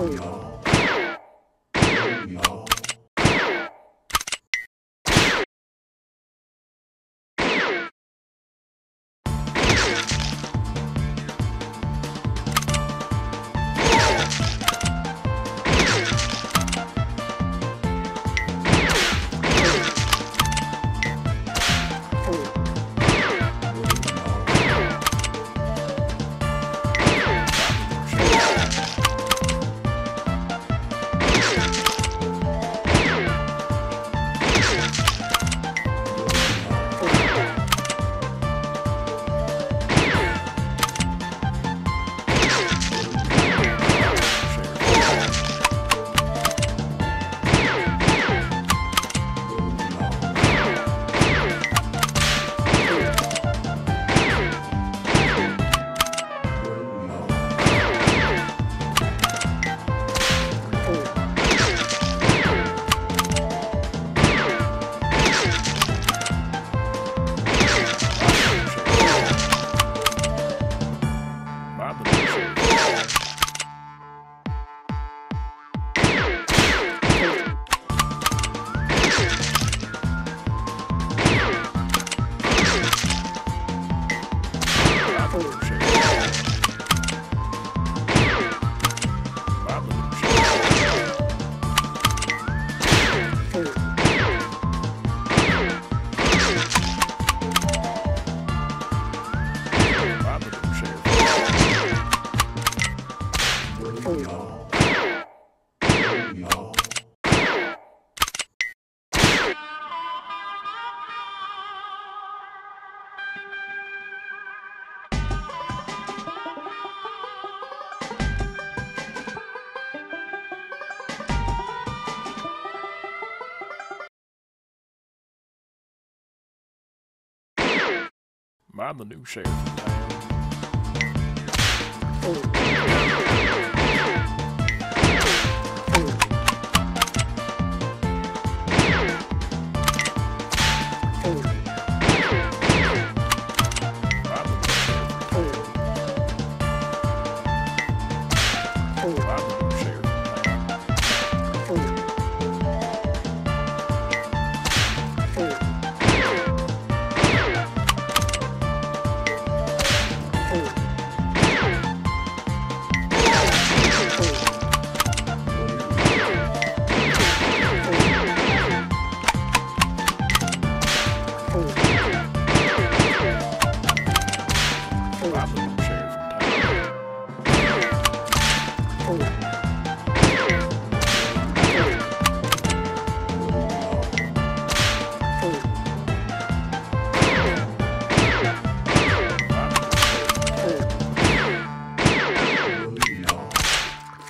I'm the new sheriff in town.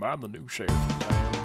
I'm the new sheriff in town.